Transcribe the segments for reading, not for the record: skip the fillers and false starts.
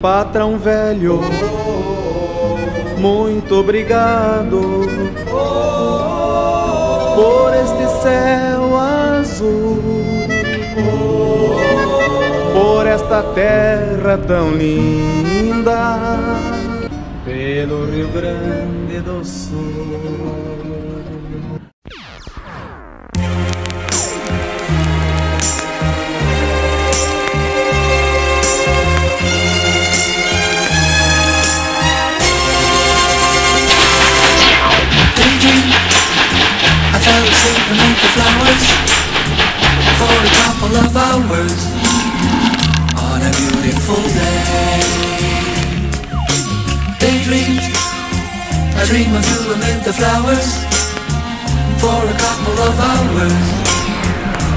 Patrão velho, muito obrigado por este céu azul, por esta terra tão linda, pelo Rio Grande do Sul.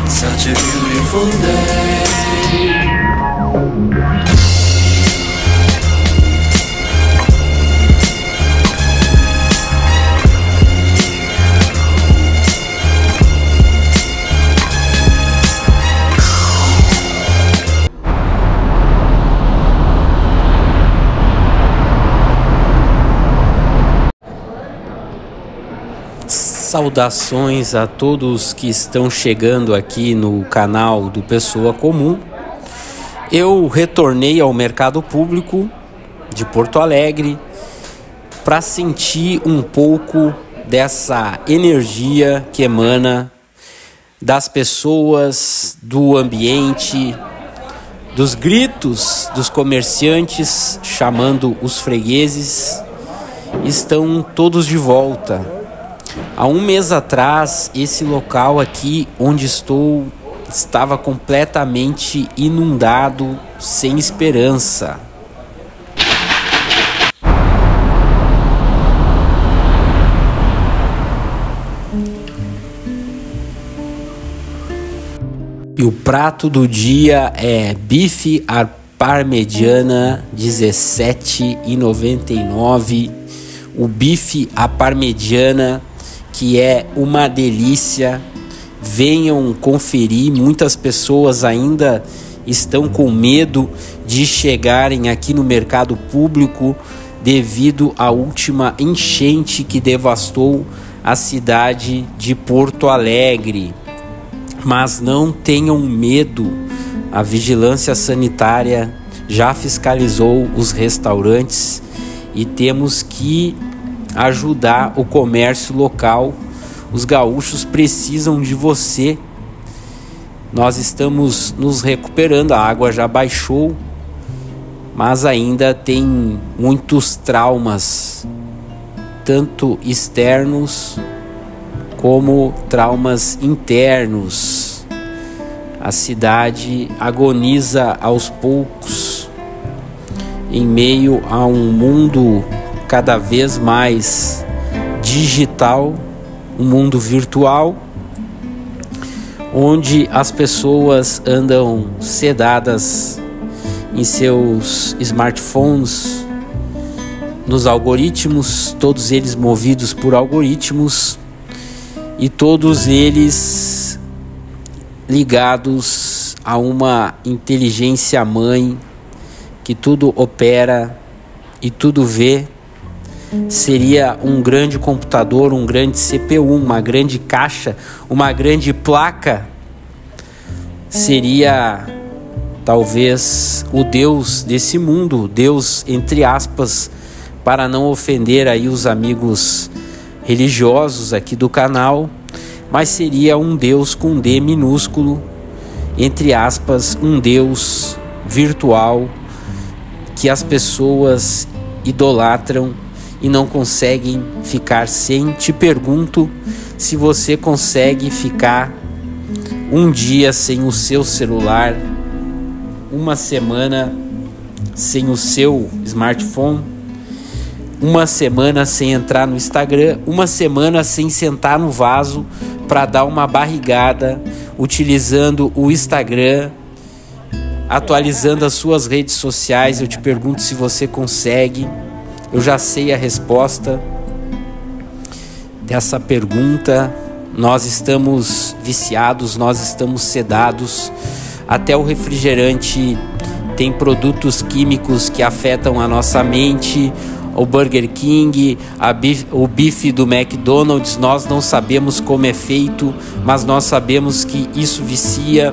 Such a beautiful day. Saudações a todos que estão chegando aqui no canal do Pessoa Comum. Eu retornei ao Mercado Público de Porto Alegre para sentir um pouco dessa energia que emana das pessoas, do ambiente, dos gritos dos comerciantes chamando os fregueses. Estão todos de volta. Há um mês atrás, esse local aqui onde estou estava completamente inundado, sem esperança. E o prato do dia é bife à parmegiana, R$17,99. O bife à parmegiana, que é uma delícia. Venham conferir. Muitas pessoas ainda estão com medo de chegarem aqui no Mercado Público devido à última enchente que devastou a cidade de Porto Alegre. Mas não tenham medo. A vigilância sanitária já fiscalizou os restaurantes e temos que ajudar o comércio local. Os gaúchos precisam de você. Nós estamos nos recuperando, a água já baixou, mas ainda tem muitos traumas, tanto externos como traumas internos. A cidade agoniza aos poucos em meio a um mundo cada vez mais digital, um mundo virtual, onde as pessoas andam sedadas em seus smartphones, nos algoritmos, todos eles movidos por algoritmos e todos eles ligados a uma inteligência mãe que tudo opera e tudo vê. Seria um grande computador, um grande CPU, uma grande caixa, uma grande placa. Seria talvez o Deus desse mundo, Deus entre aspas, para não ofender aí os amigos religiosos aqui do canal, mas seria um Deus com D minúsculo, entre aspas, um Deus virtual que as pessoas idolatram e não conseguem ficar sem. Te pergunto se você consegue ficar um dia sem o seu celular, uma semana sem o seu smartphone, uma semana sem entrar no Instagram, uma semana sem sentar no vaso para dar uma barrigada utilizando o Instagram, atualizando as suas redes sociais. Eu te pergunto se você consegue. Eu já sei a resposta dessa pergunta. Nós estamos viciados, nós estamos sedados. Até o refrigerante tem produtos químicos que afetam a nossa mente, o Burger King, o bife do McDonald's, nós não sabemos como é feito, mas nós sabemos que isso vicia.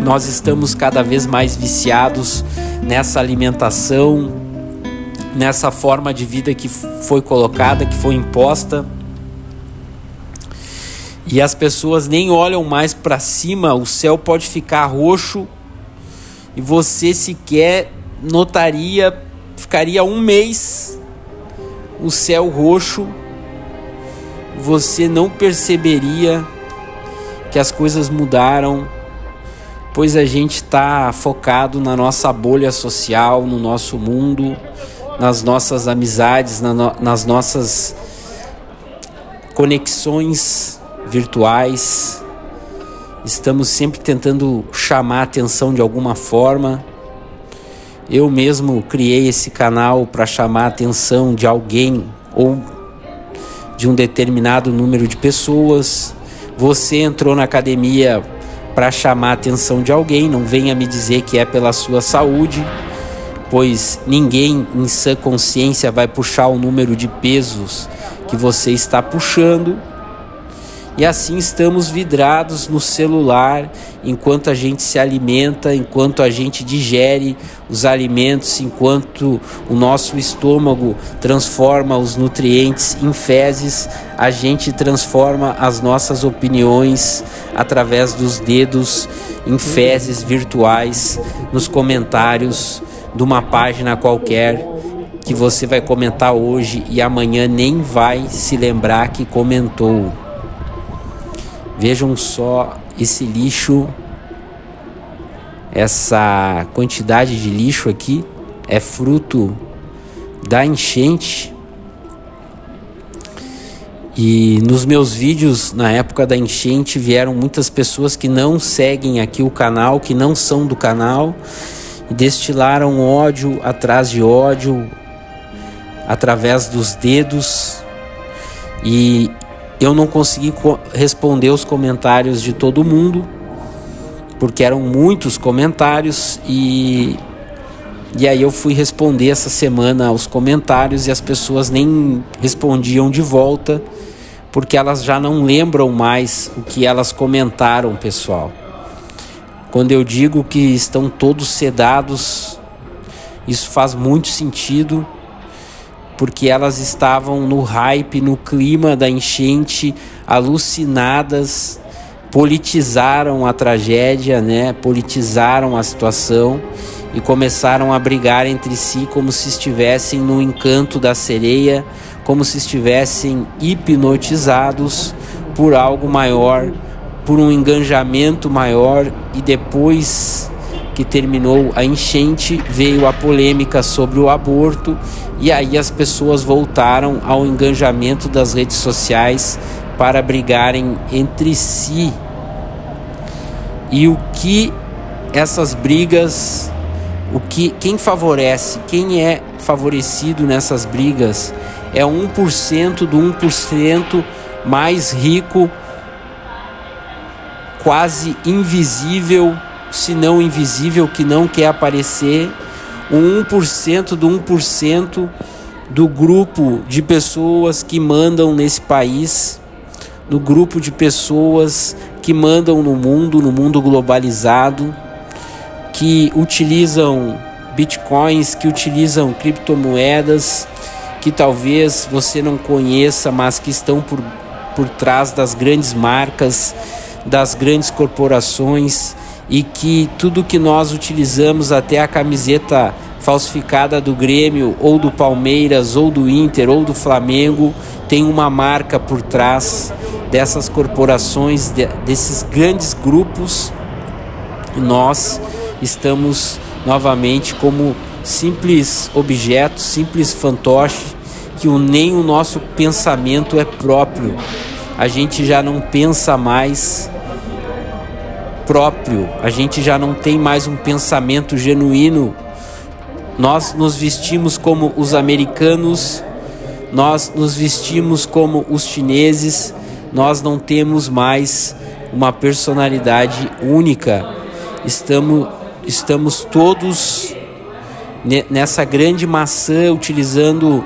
Nós estamos cada vez mais viciados nessa alimentação, nessa forma de vida que foi colocada, que foi imposta. E as pessoas nem olham mais para cima, o céu pode ficar roxo e você sequer notaria, ficaria um mês o céu roxo, você não perceberia que as coisas mudaram, pois a gente está focado na nossa bolha social, no nosso mundo, nas nossas amizades, nas nossas conexões virtuais. Estamos sempre tentando chamar a atenção de alguma forma. Eu mesmo criei esse canal para chamar a atenção de alguém ou de um determinado número de pessoas. Você entrou na academia para chamar a atenção de alguém, não venha me dizer que é pela sua saúde, pois ninguém em sã consciência vai puxar o número de pesos que você está puxando. E assim estamos vidrados no celular, enquanto a gente se alimenta, enquanto a gente digere os alimentos, enquanto o nosso estômago transforma os nutrientes em fezes, a gente transforma as nossas opiniões através dos dedos em fezes virtuais nos comentários de uma página qualquer que você vai comentar hoje e amanhã nem vai se lembrar que comentou. Vejam só esse lixo, essa quantidade de lixo aqui é fruto da enchente. E nos meus vídeos na época da enchente vieram muitas pessoas que não seguem aqui o canal, que não são do canal, e destilaram ódio atrás de ódio através dos dedos, e eu não consegui responder os comentários de todo mundo, porque eram muitos comentários, e aí eu fui responder essa semana aos comentários e as pessoas nem respondiam de volta, porque elas já não lembram mais o que elas comentaram, pessoal. Quando eu digo que estão todos sedados, isso faz muito sentido, porque elas estavam no hype, no clima da enchente, alucinadas, politizaram a tragédia, né? Politizaram a situação e começaram a brigar entre si como se estivessem no encanto da sereia, como se estivessem hipnotizados por algo maior, por um engajamento maior. E depois que terminou a enchente, veio a polêmica sobre o aborto, e aí as pessoas voltaram ao engajamento das redes sociais para brigarem entre si. E o que essas brigas, quem favorece, quem é favorecido nessas brigas é 1% do 1% mais rico, quase invisível, se não invisível, que não quer aparecer, o 1% do 1% do grupo de pessoas que mandam nesse país, do grupo de pessoas que mandam no mundo globalizado, que utilizam bitcoins, que utilizam criptomoedas, que talvez você não conheça, mas que estão por trás das grandes marcas, das grandes corporações, e que tudo que nós utilizamos, até a camiseta falsificada do Grêmio, ou do Palmeiras, ou do Inter, ou do Flamengo, tem uma marca por trás dessas corporações, desses grandes grupos. Nós estamos novamente como simples objetos, simples fantoches, que nem o nosso pensamento é próprio. A gente já não pensa mais próprio, a gente já não tem mais um pensamento genuíno. Nós nos vestimos como os americanos, nós nos vestimos como os chineses, nós não temos mais uma personalidade única. Estamos estamos todos nessa grande maçã utilizando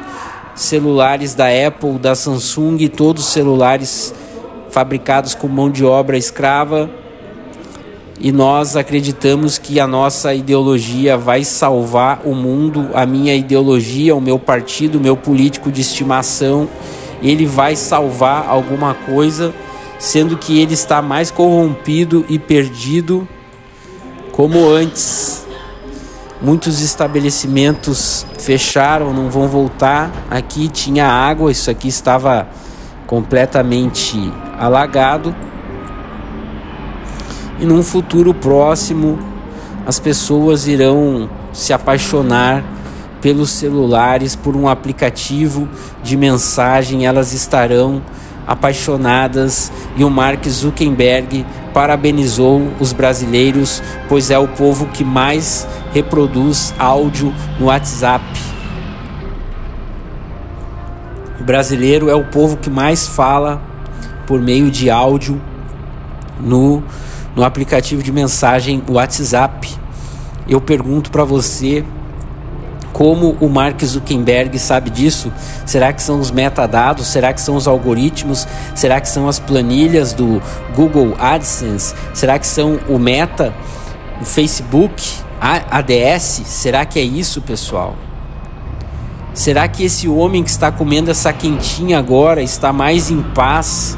celulares da Apple, da Samsung, todos celulares fabricados com mão de obra escrava, e nós acreditamos que a nossa ideologia vai salvar o mundo. A minha ideologia, o meu partido, o meu político de estimação, ele vai salvar alguma coisa, sendo que ele está mais corrompido e perdido como antes. Muitos estabelecimentos fecharam, não vão voltar. Aqui tinha água, isso aqui estava completamente alagado. E num futuro próximo, as pessoas irão se apaixonar pelos celulares, por um aplicativo de mensagem. Elas estarão apaixonadas, e o Mark Zuckerberg parabenizou os brasileiros, pois é o povo que mais reproduz áudio no WhatsApp. O brasileiro é o povo que mais fala por meio de áudio no aplicativo de mensagem WhatsApp. Eu pergunto para você, como o Mark Zuckerberg sabe disso? Será que são os metadados? Será que são os algoritmos? Será que são as planilhas do Google AdSense? Será que são o Meta, o Facebook, a ADS? Será que é isso, pessoal? Será que esse homem que está comendo essa quentinha agora está mais em paz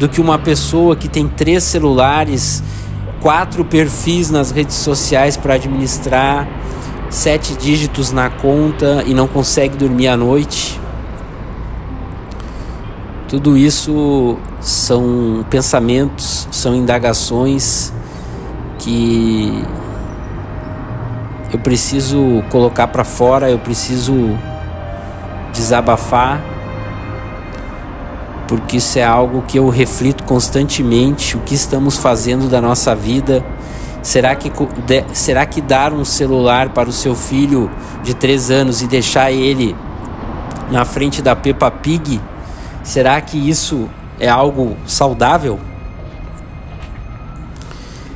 do que uma pessoa que tem 3 celulares, 4 perfis nas redes sociais para administrar, 7 dígitos na conta e não consegue dormir à noite? Tudo isso são pensamentos, são indagações que eu preciso colocar para fora, eu preciso desabafar, porque isso é algo que eu reflito constantemente. O que estamos fazendo da nossa vida? Será que dar um celular para o seu filho de 3 anos e deixar ele na frente da Peppa Pig, será que isso é algo saudável?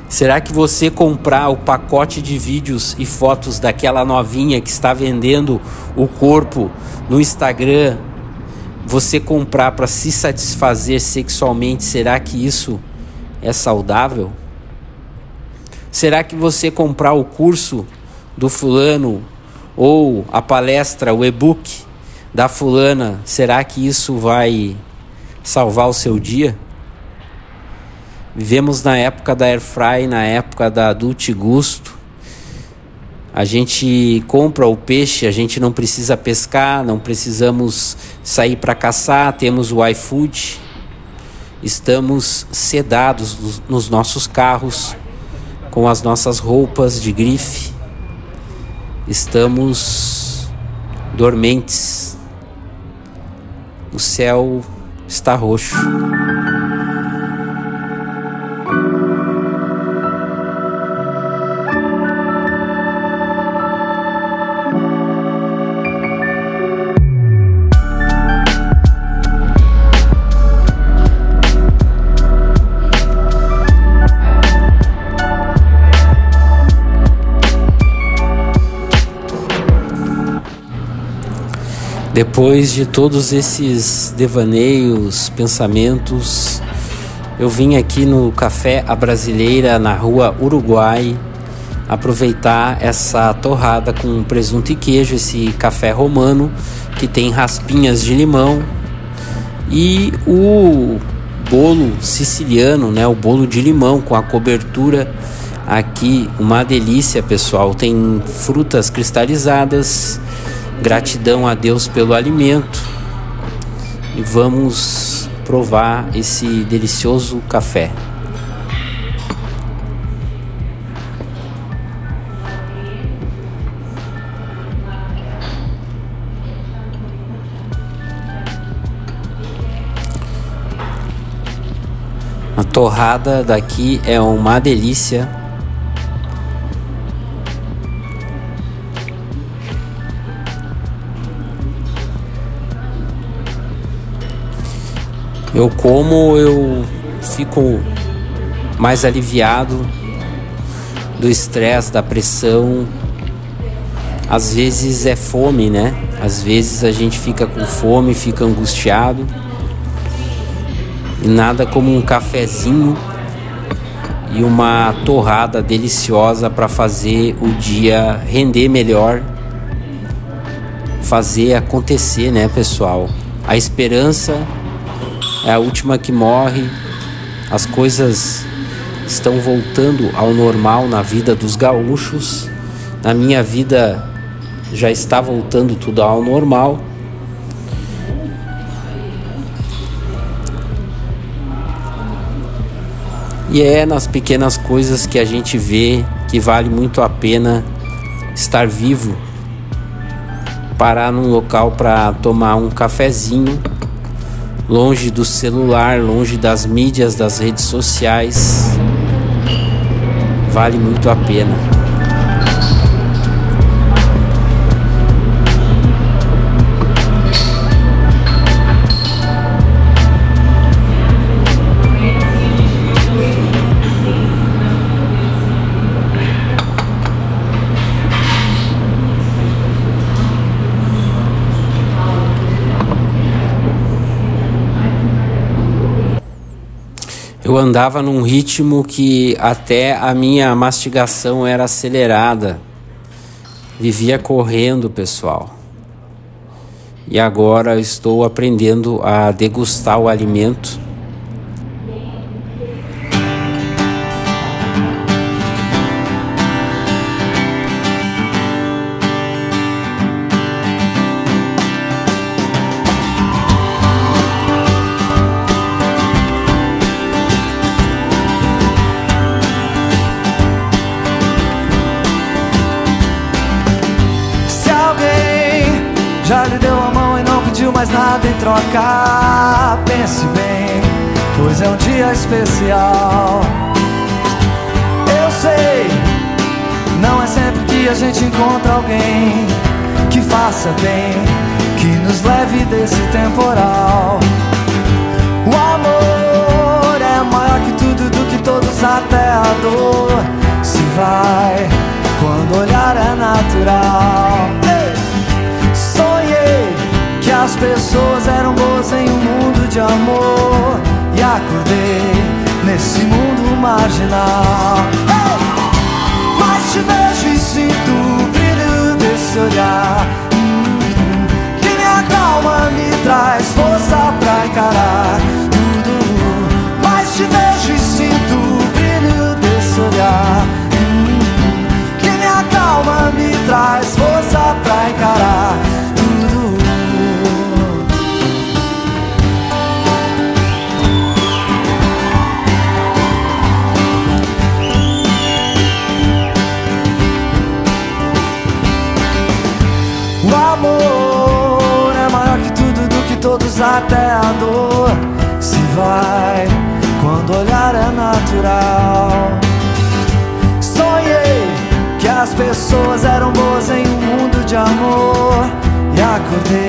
Será que você comprar o pacote de vídeos e fotos daquela novinha que está vendendo o corpo no Instagram, você comprar para se satisfazer sexualmente, será que isso é saudável? Será que você comprar o curso do fulano ou a palestra, o e-book da fulana, será que isso vai salvar o seu dia? Vivemos na época da Airfryer, na época da Adulto Gusto. A gente compra o peixe, a gente não precisa pescar, não precisamos sair para caçar, temos o iFood. Estamos sedados nos nossos carros, com as nossas roupas de grife, estamos dormentes. O céu está roxo. Depois de todos esses devaneios, pensamentos, eu vim aqui no Café a Brasileira, na Rua Uruguai, aproveitar essa torrada com presunto e queijo, esse café romano que tem raspinhas de limão, e o bolo siciliano, né, o bolo de limão com a cobertura. Aqui uma delícia, pessoal, tem frutas cristalizadas. Gratidão a Deus pelo alimento, e vamos provar esse delicioso café. A torrada daqui é uma delícia. Eu como, eu fico mais aliviado. do estresse, da pressão. Às vezes é fome, né? Às vezes a gente fica com fome, fica angustiado. E nada como um cafezinho e uma torrada deliciosa para fazer o dia render melhor, fazer acontecer, né, pessoal? A esperança é a última que morre. As coisas estão voltando ao normal na vida dos gaúchos. Na minha vida já está voltando tudo ao normal. E é nas pequenas coisas que a gente vê que vale muito a pena estar vivo. Parar num local para tomar um cafezinho, longe do celular, longe das mídias, das redes sociais, vale muito a pena. Eu andava num ritmo que até a minha mastigação era acelerada. Vivia correndo, pessoal. E agora eu estou aprendendo a degustar o alimento. Nada em troca, pense bem, pois é um dia especial. Eu sei, não é sempre que a gente encontra alguém que faça bem, que nos leve desse temporal. O amor é maior que tudo, do que todos, até a dor se vai quando olhar é natural. As pessoas eram boas em um mundo de amor, e acordei nesse mundo marginal. Hey! Mas te vejo e sinto o brilho desse olhar, que me acalma, me traz força pra encarar tudo. Mas te vejo e sinto o brilho desse olhar, que me acalma, me traz força pra encarar tudo. Até a dor se vai quando olhar é natural. Sonhei que as pessoas eram boas em um mundo de amor, e acordei